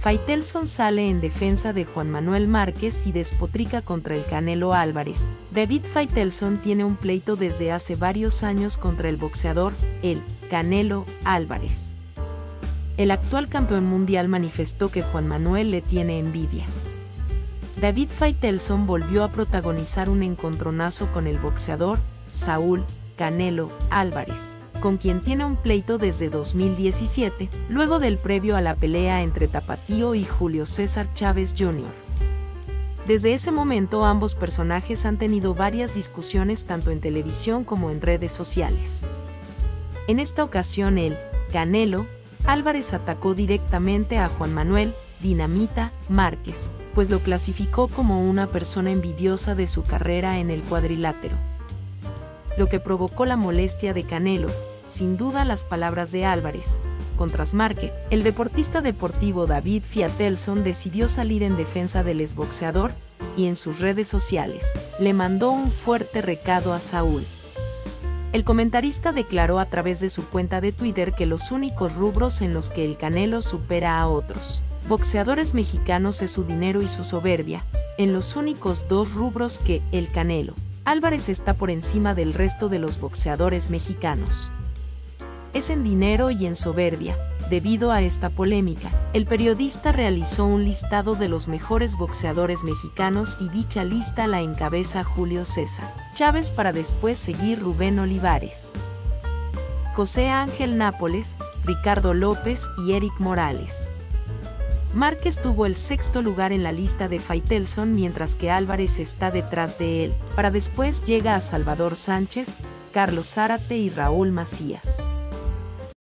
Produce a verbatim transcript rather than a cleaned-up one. Faitelson sale en defensa de Juan Manuel Márquez y despotrica contra el Canelo Álvarez. David Faitelson tiene un pleito desde hace varios años contra el boxeador, el Canelo Álvarez. El actual campeón mundial manifestó que Juan Manuel le tiene envidia. David Faitelson volvió a protagonizar un encontronazo con el boxeador, Saúl Canelo Álvarez, con quien tiene un pleito desde dos mil diecisiete, luego del previo a la pelea entre Tapatío y Julio César Chávez junior Desde ese momento ambos personajes han tenido varias discusiones tanto en televisión como en redes sociales. En esta ocasión el Canelo Álvarez atacó directamente a Juan Manuel Dinamita Márquez, pues lo clasificó como una persona envidiosa de su carrera en el cuadrilátero, lo que provocó la molestia de Canelo. Sin duda las palabras de Álvarez contras Márquez, el deportista deportivo David Faitelson decidió salir en defensa del exboxeador y en sus redes sociales le mandó un fuerte recado a Saúl. El comentarista declaró a través de su cuenta de Twitter que los únicos rubros en los que el Canelo supera a otros boxeadores mexicanos es su dinero y su soberbia, en los únicos dos rubros que el Canelo Álvarez está por encima del resto de los boxeadores mexicanos. Es en dinero y en soberbia. Debido a esta polémica, el periodista realizó un listado de los mejores boxeadores mexicanos y dicha lista la encabeza Julio César Chávez para después seguir Rubén Olivares, José Ángel Nápoles, Ricardo López y Eric Morales. Márquez tuvo el sexto lugar en la lista de Faitelson, mientras que Álvarez está detrás de él, para después llega a Salvador Sánchez, Carlos Zárate y Raúl Macías.